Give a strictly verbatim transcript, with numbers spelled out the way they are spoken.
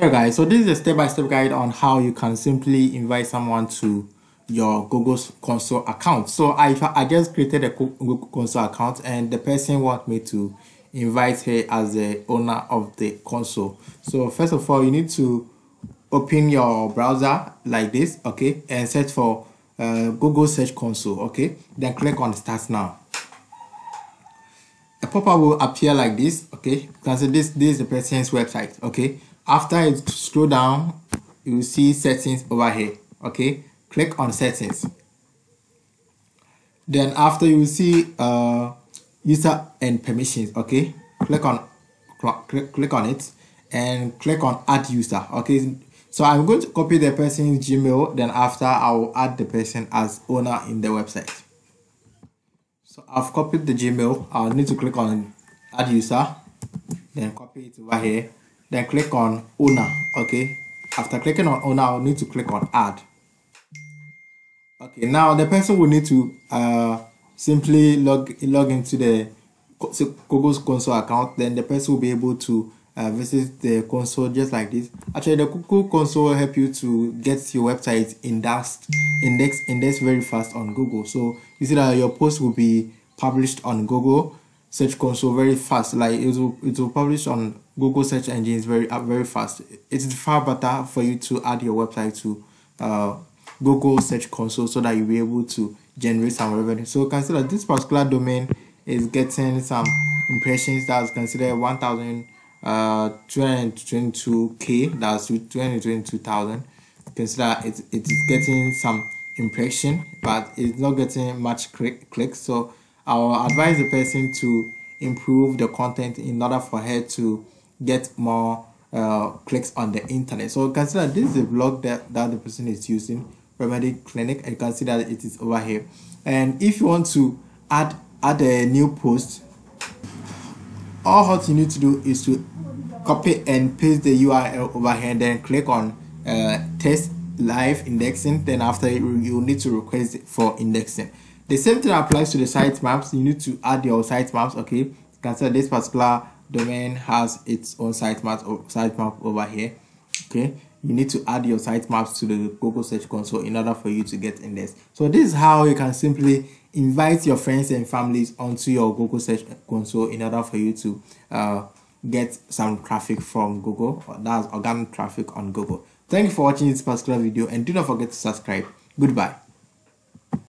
Hey guys, so this is a step-by-step guide on how you can simply invite someone to your Google Console account. So I, I just created a Google Console account and the person wants me to invite her as the owner of the console. So first of all, you need to open your browser like this, okay, and search for uh, Google Search Console, okay, then click on Start Now. A pop-up will appear like this, okay, you can see this, this is the person's website, okay. After you scroll down, you will see settings over here, okay. Click on settings. Then after you will see uh, user and permissions, okay. Click on click, click on it and click on add user, okay. So I'm going to copy the person's Gmail, then after I will add the person as owner in the website. So I've copied the Gmail, I'll need to click on add user, then copy it over here. Then click on owner, okay. After clicking on owner, I'll need to click on add. Okay, now the person will need to uh, simply log, log into the Google's console account. Then the person will be able to uh, visit the console just like this. Actually, the Google console will help you to get your website indexed, indexed, indexed very fast on Google. So you see that your post will be published on Google Search Console very fast. Like it will, it will publish on Google search engines very very fast. It's far better for you to add your website to uh, Google Search Console so that you'll be able to generate some revenue. So consider this particular domain is getting some impressions. That's considered one thousand two hundred twenty-two K. That's two hundred twenty-two thousand. Consider it it is getting some impression, but it's not getting much click clicks. So I will advise the person to improve the content in order for her to get more uh, clicks on the internet. So consider this is the blog that, that the person is using, Remedy Clinic, and consider it is over here. And if you want to add add a new post, all what you need to do is to copy and paste the U R L over here, then click on uh, test live indexing. Then after you need to request it for indexing. The same thing applies to the sitemaps. You need to add your sitemaps, okay. Consider this particular domain has its own sitemap or sitemap over here, okay. You need to add your sitemaps to the Google Search Console in order for you to get indexed. So this is how you can simply invite your friends and families onto your Google Search Console in order for you to uh, get some traffic from Google, or that's organic traffic on Google. Thank you for watching this particular video and do not forget to subscribe. Goodbye.